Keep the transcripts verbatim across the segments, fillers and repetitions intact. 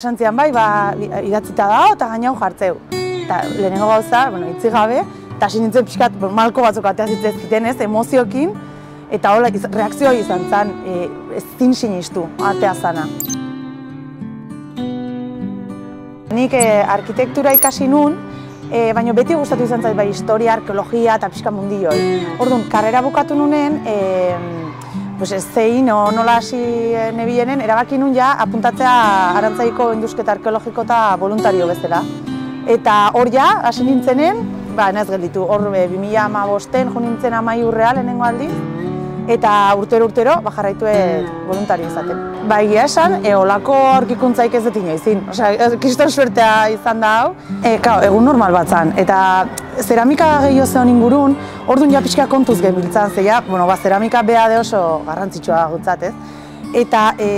Santzian bai, ba, idatzita dago eta gainau jartzeu. Ta, lehenengo gauza, bueno, itzi gabe, eta hasi nintzen pixkat malko batzuk atea zitzezkiten ez, emoziokin, eta hola, reakzio izan zen, e, ezin sinistu, atea zana. Nik e, arkitektura ikasi nun, e, baina beti gustatu izan zait, bai, historia, arkeologia eta pixka mundioi. Orduan, karrera bukatu nunen, e, pues ez zein, o, nola hasi nebienen, erabaki nun ja apuntatzea Arantzadiko indusketa arkeologiko eta voluntario bezala. Eta hor ja, hasi nintzenen, ba, naiz gelditu, hor bi mila hamabosten jo nintzen amaiurrea lehenengo aldiz, eta urtero urtero ba, jarraituet voluntario izaten. Ba, egia esan, e, olako aurkikuntzaik ez dut inoiz egin, osea, kriston suertea izan da hau. E, kao, egun normal bat zan, eta zeramika gehiago zeon ingurun, orduan ja pixka kontuz genbiltzan, ze ja, bueno, ba, zeramika bea de oso garrantzitsua gutzat, ez? Eta e,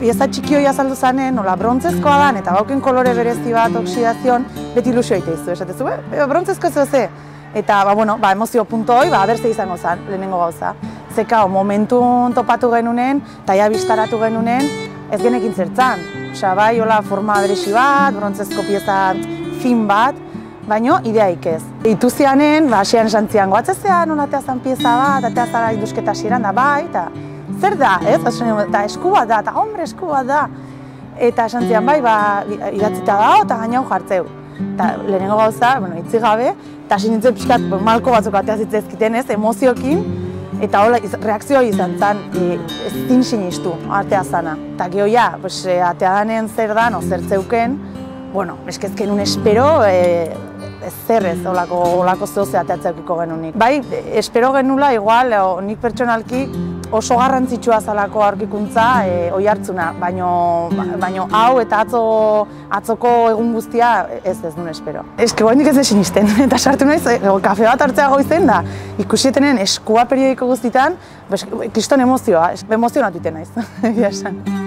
pieza txikioia azaldu zanen, nola brontzezkoa dan, eta bauken kolore berezi bat, oksidazion, beti ilusio egite izu, esatezu, e, brontzezko ez doze. Eta, ba, bueno, ba, emozio puntoi, ba, berze izango zan, lehenengo gauza. Zekao, momentun topatu genunen, eta ja biztaratu genunen, ez genekin zertzan. Osa, bai, hola, forma berezi bat, brontzezko pieza fin bat, baina ideaik ez. Itu zianen, ba, asian santzian goatzezean, hola, atea zan pieza bat, atea zara indusketa ziren da, bai, eta zer da, ez? Eta esku bat da, eta hombre esku bat da. Eta santzian bai, ba, idatzita dago, eta gainau jartzeu. Eta lehenengo gauza, bueno, itzi gabe, eta hasi nintzen pixkat malko batzuk atea zitzezkiten ez, emoziokin, eta hola, reakzio izan zen, e, ezin sinistu atea zana. Eta geho ja, pues, atea danen zer dan, o zer zeuken, bueno, eskezken un espero, e, ez zer ez, olako, olako zehoze atea zeukiko genunik. Bai, espero genula, igual, o, nik pertsonalki oso garrantzitsua zalako aurkikuntza e, oi hartzuna, baina hau eta atzo, atzoko egun guztia ez ez nun espero. Eske guaindik ez ezin izten, eta sartu naiz, e, kafe bat hartzea goizen da, ikusietenen eskua periodiko guztitan, kriston emozioa, emozionatu iten naiz, egia esan.